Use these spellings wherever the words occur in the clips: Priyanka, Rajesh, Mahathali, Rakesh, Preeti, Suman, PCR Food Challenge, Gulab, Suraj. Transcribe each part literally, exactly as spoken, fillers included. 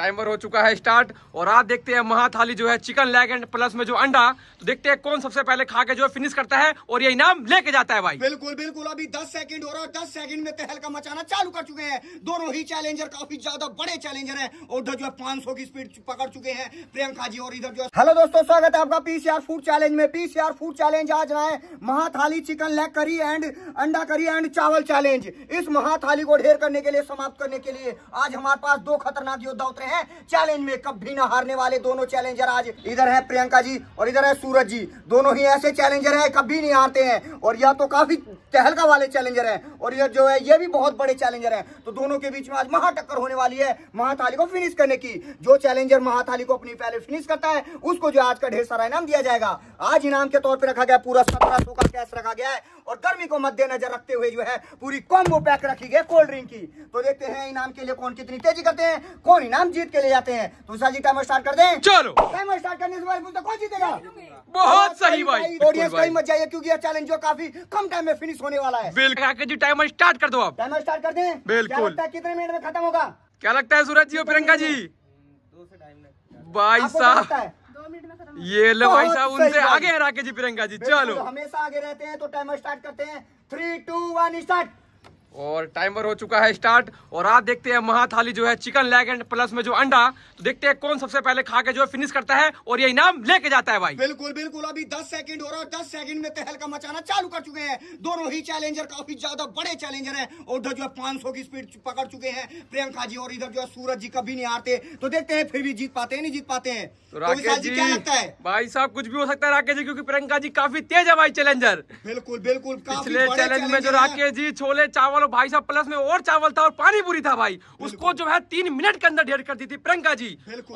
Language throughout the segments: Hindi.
टाइमर हो चुका है स्टार्ट। और आज देखते हैं महाथाली जो है चिकन लेग एंड प्लस में जो अंडा, तो देखते हैं कौन सबसे पहले खा के जो है फिनिश करता है और ये इनाम लेके जाता है भाई। बिल्कुल बिल्कुल, अभी दस सेकंड हो रहा है, दस सेकंड में तहलका मचाना चालू कर चुके हैं दोनों ही चैलेंजर, काफी ज्यादा बड़े चैलेंजर है और जो है पांच सौ की स्पीड पकड़ चुके हैं प्रियंका जी। और इधर जो हेलो दोस्तों, स्वागत है आपका पीसीआर फूड चैलेंज में। पीसीआर फूड चैलेंज आज रहा है महाथाली चिकन लेग करी एंड अंडा करी एंड चावल चैलेंज। इस महाथाली को ढेर करने के लिए, समाप्त करने के लिए आज हमारे पास दो खतरनाक योद्धा उतरे हैं चैलेंज में, कभी ना हारने वाले दोनों चैलेंजर आज। इधर है प्रियंका जी और इधर है सूरज जी, दोनों ही ऐसे चैलेंजर हैं कभी नहीं हारते हैं और या तो काफी तहलका वाले चैलेंजर हैं और ये जो है ये भी बहुत बड़े चैलेंजर हैं। तो दोनों के बीच में आज महाटक्कर होने वाली है महाथाली को फिनिश करने की। जो चैलेंजर महाथाली को अपनी पहले फिनिश करता है उसको जो आज का ढेर सारा इनाम दिया जाएगा। आज इनाम के तौर पर रखा गया पूरा सत्रह सौ का कैश रखा गया है और गर्मी को मद्देनजर रखते हुए जो है पूरी कॉम्बो पैक रखी गई कोल्ड ड्रिंक की। तो देखते हैं इनाम के लिए कौन कितनी तेजी करते हैं, कौन इनाम जीत के ले जाते हैं। तो सर जी टाइमर स्टार्ट कर दें। चलो टाइमर स्टार्ट करने से पहले कौन जीतेगा? बहुत सही भाई, ऑडियंस कहीं मत जाइए क्योंकि यह चैलेंज जो काफी कम टाइम में फिनिश होने वाला है। बिल्कुल जी, टाइमर स्टार्ट कर दो आप। टाइमर स्टार्ट कर दें। बिल्कुल, कितने मिनट में खत्म होगा? क्या लगता है सूरज जी और प्रियंका जी? दो से ढाई मिनट। भाई साहब ये लो भाई साहब, उनसे आगे है राकेश जी प्रियंका जी। चलो हमेशा आगे रहते हैं, तो टाइमर स्टार्ट करते हैं। Three two one start. और टाइमर हो चुका है स्टार्ट। और आज देखते हैं महाथाली जो है चिकन लेग एंड प्लस में जो अंडा, तो देखते हैं कौन सबसे पहले खा के जो है फिनिश करता है और ये इनाम लेके जाता है भाई। बिल्कुल बिल्कुल, अभी दस सेकंड हो रहा है, दस सेकंड में तहलका मचाना चालू कर चुके हैं दोनों ही चैलेंजर, काफी ज्यादा बड़े चैलेंजर है और जो है पांच सौ की स्पीड पकड़ चुके हैं प्रियंका जी। और इधर जो है सूरज जी कभी नहीं हारते, तो देखते हैं फिर भी जीत पाते हैं नहीं जीत पाते हैं। राकेश जी क्या लगता है? भाई साहब कुछ भी हो सकता है राकेश जी, क्योंकि प्रियंका जी काफी तेज है भाई चैलेंजर। बिल्कुल बिल्कुल, पिछले चैलेंज में जो राकेश जी छोले चावल भाई साहब प्लस में और चावल था और पानी पूरी था भाई, उसको जो है तीन मिनट के अंदर ढेर कर दी थी प्रियंका जी।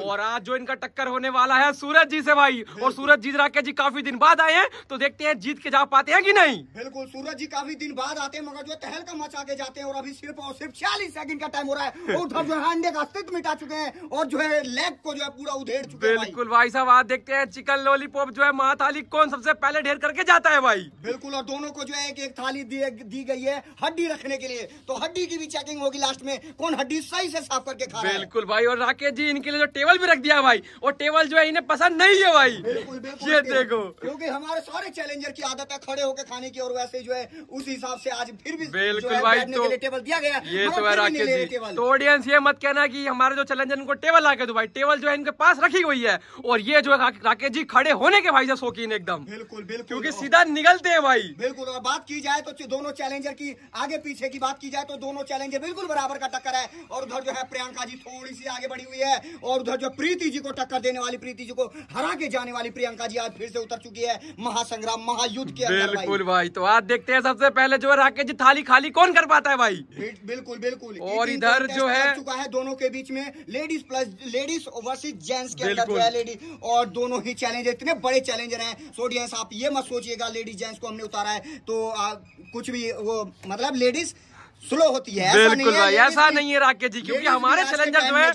और आज जो इनका टक्कर होने वाला है सूरज जी से भाई, और सूरज जी राकेश जी काफी दिन बाद आए हैं, तो देखते हैं जीत के जा पाते हैं कि नहीं। बिल्कुल, सूरज जी काफी दिन बाद आते हैं मगर जो तहलका मचा के जाते हैं। और अभी सिर्फ और सिर्फ छियालीस सेकंड का टाइम हो रहा है और जो है अंडे का अस्तित्व मिटा चुके हैं और जो है लेग को जो है पूरा उधेड़ चुके हैं। बिल्कुल भाई साहब, आज देखते हैं चिकन लॉलीपॉप जो है महाथाली कौन सबसे पहले ढेर करके जाता है भाई। बिल्कुल, और दोनों को जो है एक एक थाली दी गई है हड्डी रखने के लिए, तो हड्डी की भी चेकिंग होगी लास्ट में कौन हड्डी सही से साफ करके खा रहा है। बिल्कुल भाई, और राकेश जी इनके लिए जो टेबल भी रख दिया भाई, और टेबल जो है इन्हें पसंद नहीं है भाई। बिल्कुल बिल्कुल, ये देखो क्योंकि हमारे सारे चैलेंजर की आदत है खड़े होकर खाने की और वैसे जो है उस हिसाब से आज फिर भी बिल्कुल भाई तो टेबल दिया गया। ये तो है राकेश जी, तो ऑडियंस ये मत कहना की हमारे जो चैलेंजर इनको टेबल आके दो भाई, टेबल जो है इनके पास रखी हुई है। और ये जो है राकेश जी खड़े होने के भाई से शौकीन एकदम। बिल्कुल बिल्कुल, क्योंकि सीधा निकलते हैं भाई। बिल्कुल, और बात की जाए तो दोनों चैलेंजर की आगे पीछे की बात की जाए तो दोनों चैलेंजर बिल्कुल बराबर का टक्कर है। और उधर जो है प्रियंका जी थोड़ी सी आगे बढ़ी हुई है और उधर जो प्रीति जी को टक्कर देने वाली, प्रीति जी को हरा के जाने वाली प्रियंका जी आज फिर से उतर चुकी है महासंग्राम महायुद्ध के अंदर। बिल्कुल भाई, तो आज देखते हैं सबसे पहले जो है राकेश जी थाली खाली कौन कर पाता है भाई। बिल्कुल बिल्कुल, और इधर जो है चुका है दोनों के बीच में ladies plus ladies versus gents के अंदर जो है लेडीज, और दोनों ही चैलेंजर इतने बड़े चैलेंजर हैं। सो ऑडियंस आप ये मत सोचिएगा लेडीज जेंट्स को हमने उतारा है तो कुछ भी वो मतलब लेडीज स्लो होती है, बिल्कुल भाई ऐसा नहीं है राकेश जी, क्योंकि हमारे चैलेंजर जो है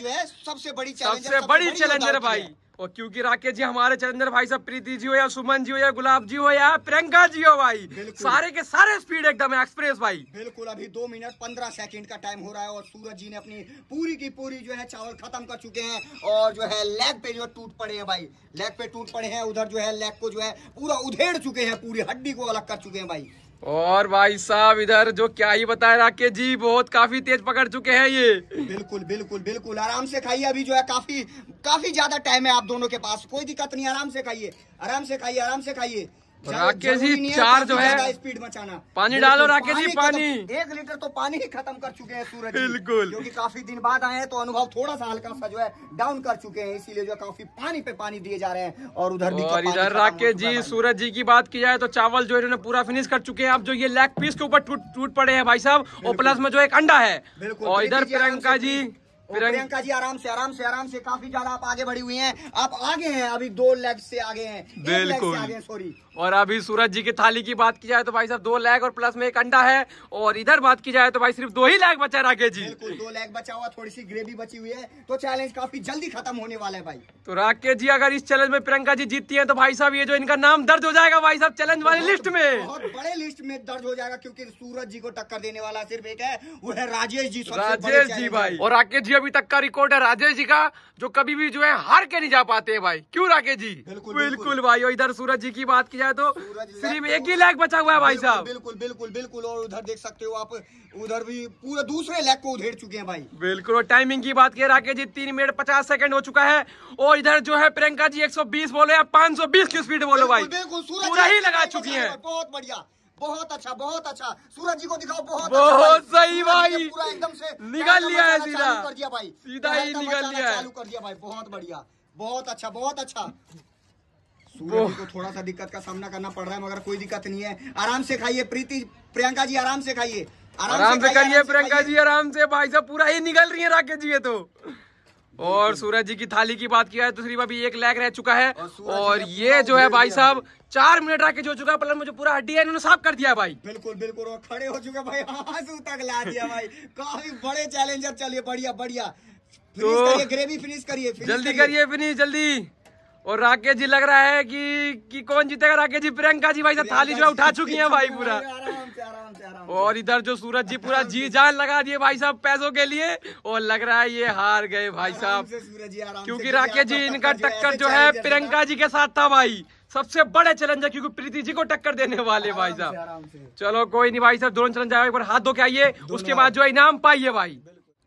सबसे बड़ी सबसे बड़ी चैलेंजर भाई। और क्योंकि राकेश जी हमारे चैलेंजर भाई साहब प्रीति जी हो या सुमन जी हो या गुलाब जी हो या प्रियंका जी हो भाई, सारे के सारे स्पीड एकदम एक्सप्रेस भाई। बिल्कुल, अभी दो मिनट पंद्रह सेकंड का टाइम हो रहा है और सूरज जी ने अपनी पूरी की पूरी जो है चावल खत्म कर चुके हैं और जो है लेग पे जो टूट पड़े हैं भाई, लेग पे टूट पड़े हैं। उधर जो है लेग को जो है पूरा उधेड़ चुके हैं, पूरी हड्डी को अलग कर चुके हैं भाई। और भाई साहब इधर जो क्या ही बताए राकेश जी, बहुत काफी तेज पकड़ चुके हैं ये। बिल्कुल बिल्कुल बिल्कुल, आराम से खाइए, अभी जो है काफी काफी ज्यादा टाइम है आप दोनों के पास, कोई दिक्कत नहीं, आराम से खाइए आराम से खाइए आराम से खाइए। राकेश जी चार जो है स्पीड मचाना, पानी डालो राकेश जी पानी, एक लीटर तो पानी ही खत्म कर चुके हैं सूरज। बिल्कुल, क्योंकि काफी दिन बाद आए हैं तो अनुभव थोड़ा सा हल्का सा जो है डाउन कर चुके हैं, इसीलिए जो काफी पानी पे पानी दिए जा रहे हैं। और उधर और इधर राकेश जी सूरज जी की बात की जाए तो चावल जो इन्होंने पूरा फिनिश कर चुके हैं। अब जो ये लेग पीस के ऊपर टूट टूट पड़े हैं भाई साहब, और प्लस में जो एक अंडा है। और इधर प्रियंका जी प्रियंका जी आराम से आराम से आराम से काफी ज्यादा आप आगे बढ़ी हुई हैं, आप आगे हैं, अभी दो लेग से आगे हैं। बिल्कुल, सॉरी। और अभी सूरज जी की थाली की बात की जाए तो भाई साहब दो लेग और प्लस में एक अंडा है। और इधर बात की जाए तो भाई सिर्फ दो ही लेग बचा राकेश जी, दो लेग बचा हुआ, थोड़ी सी ग्रेवी बची हुई है, तो चैलेंज काफी जल्दी खत्म होने वाला है भाई। तो राकेश जी अगर इस चैलेंज में प्रियंका जी जीतती है तो भाई साहब ये जो इनका नाम दर्ज हो जाएगा भाई साहब चैलेंज वाली लिस्ट में, बहुत बड़े लिस्ट में दर्ज हो जाएगा, क्योंकि सूरज जी को टक्कर देने वाला सिर्फ एक है, वो है राजेश जी। राजेश जी भाई, और राकेश जी अभी तक का रिकॉर्ड है राजेश जी का, जो कभी भी जो है हार के नहीं जा पाते हैं भाई। क्यों राकेश जी? बिल्कुल, बिल्कुल भाई। और इधर सूरज जी की बात की जाए तो सिर्फ एक ही लैग बचा हुआ है भाई साहब। बिल्कुल बिल्कुल बिल्कुल। और उधर देख सकते हो आप, उधर भी पूरा दूसरे लैग को उधेड़ चुके हैं भाई। बिल्कुल। और टाइमिंग की बात की राकेश जी, तीन मिनट पचास सेकंड हो चुका है। और इधर जो है प्रियंका जी एक सौ बीस बोले या पाँच सौ बीस की स्पीड बोलो भाई, पूरा ही लगा चुकी है। बहुत बढ़िया, बहुत अच्छा, बहुत अच्छा। सूरज जी को दिखाओ, बहुत बहुत अच्छा भाई। सही भाई, पूरा एकदम से निकाल लिया है, सीधा कर दिया भाई, सीधा ही निकाल लिया, चालू कर दिया भाई। बहुत बढ़िया, बहुत अच्छा, बहुत अच्छा। सूरज जी को थोड़ा सा दिक्कत का सामना करना पड़ रहा है, मगर कोई दिक्कत नहीं है। आराम से खाइए प्रीति, प्रियंका जी आराम से खाइए, आराम से करिए प्रियंका जी, आराम से भाई साहब, पूरा ही निकल रही है राकेश जी ये तो। और सूरज जी की थाली की बात किया है तो सिर्फ अभी एक लैग रह चुका है। और, और ये जो है भाई साहब चार मिनट राकेश हो चुका है, प्लस मुझे पूरा हड्डी है इन्होंने साफ कर दिया भाई। बिल्कुल बिल्कुल। और खड़े हो चुके भाई, आंसू तक ला दिया भाई। काफी बड़े चैलेंजर। चलिए बढ़िया बढ़िया, फिनिश करिए, फिनिश करिए, जल्दी करिए फिनिश, जल्दी। और राकेश जी लग रहा है कि कि कौन जीतेगा राकेश जी? प्रियंका जी भाई साहब थाली जो है उठा चुकी है भाई पूरा। और इधर जो सूरज जी पूरा जी जान लगा दिए भाई साहब पैसों के लिए, और लग रहा है ये हार गए भाई साहब, क्योंकि राकेश जी इनका टक्कर जो है प्रियंका जी के साथ था भाई, सबसे बड़े चैलेंजर, क्योंकि प्रीति जी को टक्कर देने वाले भाई साहब। चलो कोई नहीं भाई साहब, दोनों चैलेंजर आए, एक बार हाथ धो के आइए, उसके बाद जो है इनाम पाइए भाई।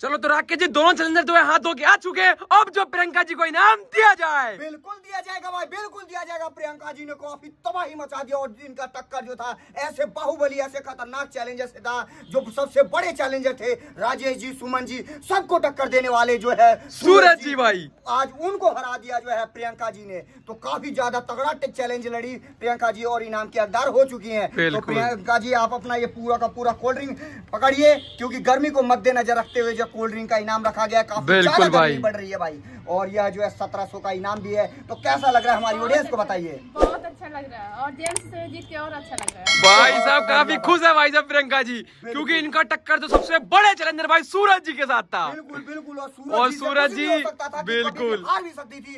चलो तो राकेश जी दोनों चैलेंजर जो है हाथ धो के आ चुके हैं, अब जो प्रियंका जी को इनाम दिया जाए। बिल्कुल दिया जाएगा भाई, बिल्कुल दिया जाएगा। प्रियंका जी ने काफी तबाही मचा दिया, और इनका टक्कर जो था ऐसे बाहुबली, ऐसे खतरनाक चैलेंजर से था, जो सबसे बड़े चैलेंजर थे राजेश जी, सुमन जी, सबको टक्कर देने वाले जो है सूरज जी भाई, आज उनको हरा दिया जो है प्रियंका जी ने। तो काफी ज्यादा तगड़ा चैलेंज लड़ी प्रियंका जी, और इनाम की हकदार हो चुकी है। तो प्रियंका जी आप अपना ये पूरा का पूरा कोल्ड ड्रिंक पकड़िए, क्योंकि गर्मी को मद्देनजर रखते हुए कोल्ड ड्रिंक का इनाम रखा गया है, काफी ज्यादा गर्मी बढ़ रही है भाई। और यह जो है सत्रह सौ का इनाम भी है। तो कैसा लग रहा है हमारी ऑडियंस को बताइए? बहुत अच्छा लग रहा है, और जेम्स से जीत के और अच्छा लग रहा है भाई साहब। काफी खुश है भाई साहब प्रियंका जी, क्योंकि इनका टक्कर तो सबसे बड़े चैलेंजर भाई सूरज जी के साथ था। बिल्कुल बिल्कुल। और सूरज जी बिल्कुल,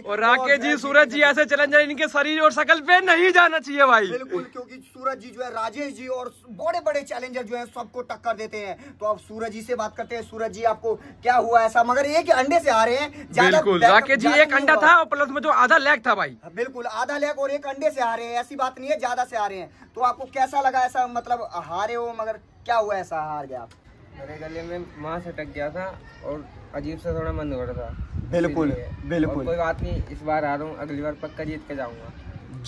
और राकेश जी, सूरज जी ऐसे चैलेंजर इनके शरीर और शकल पे नहीं जाना चाहिए भाई। बिल्कुल, क्योंकि सूरज जी जो है राजेश जी और बड़े बड़े चैलेंजर जो है सबको टक्कर देते हैं। तो अब सूरज जी से बात करते हैं। सूरज जी आपको क्या हुआ ऐसा? मगर एक अंडे से आ रहे हैं ज्यादा। राकेश जी एक अंडा था और प्लस में जो आधा लैग था भाई। बिल्कुल, आधा लैग और एक अंडे से आ रहे हैं, ऐसी बात नहीं है, ज्यादा से आ रहे हैं। तो आपको कैसा लगा ऐसा, मतलब हारे हो मगर क्या हुआ ऐसा हार गया आप? मेरे गले में मांस अटक गया था और अजीब सा थोड़ा मन उड़ रहा था। बिल्कुल बिल्कुल, कोई बात नहीं, इस बार आ रहा हूँ, अगली बार पक्का जीत के जाऊंगा।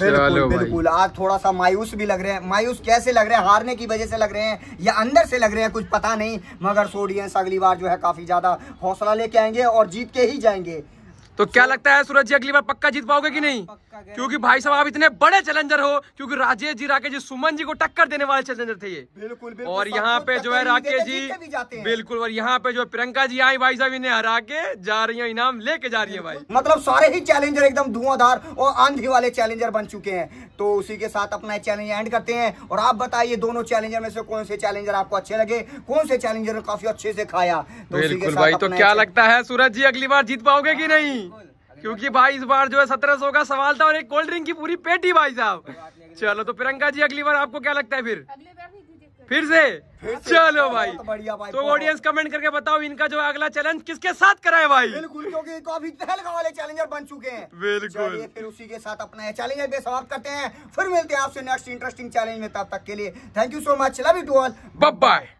बिल्कुल बिल्कुल। आज थोड़ा सा मायूस भी लग रहे हैं। मायूस कैसे लग रहे हैं? हारने की वजह से लग रहे हैं या अंदर से लग रहे हैं, कुछ पता नहीं। मगर ऑडियंस अगली बार जो है काफी ज्यादा हौसला लेके आएंगे और जीत के ही जाएंगे। तो क्या लगता है सूरज जी अगली बार पक्का जीत पाओगे कि नहीं? क्योंकि भाई साहब आप इतने बड़े चैलेंजर हो, क्योंकि राजेश जी, राकेश जी, सुमन जी को टक्कर देने वाले चैलेंजर थे ये। बिल्कुल बिल्कुल। और यहाँ पे जो है राकेश जी बिल्कुल, और यहाँ पे जो प्रियंका जी आई भाई साहब इन्हें हरा के जा रही है, इनाम लेके जा रही है भाई। मतलब सारे ही चैलेंजर एकदम धुआंधार और आंधी वाले चैलेंजर बन चुके हैं। तो उसी के साथ अपना चैलेंज एंड करते हैं। और आप बताइए दोनों चैलेंजर में से कौन से चैलेंजर आपको अच्छे लगे, कौन से चैलेंजर ने काफी अच्छे से खाया? बिल्कुल भाई। तो क्या लगता है सूरज जी अगली बार जीत पाओगे की नहीं? क्योंकि भाई इस बार जो है सत्रह सौ का सवाल था और एक कोल्ड ड्रिंक की पूरी पेटी भाई साहब। चलो तो प्रियंका जी अगली बार आपको क्या लगता है फिर फिर से फिर चलो भाई, भाई। तो ऑडियंस कमेंट करके बताओ इनका जो अगला चैलेंज किसके साथ कराए भाई। बिल्कुल, क्योंकि काफी तहलका वाले चैलेंजर बन चुके हैं। बिल्कुल। फिर उसी के साथ अपना चैलेंज समाप्त करते हैं, फिर मिलते हैं आपसे नेक्स्ट इंटरेस्टिंग चैलेंज में। तब तक के लिए thank you so much, love you to all, bye bye.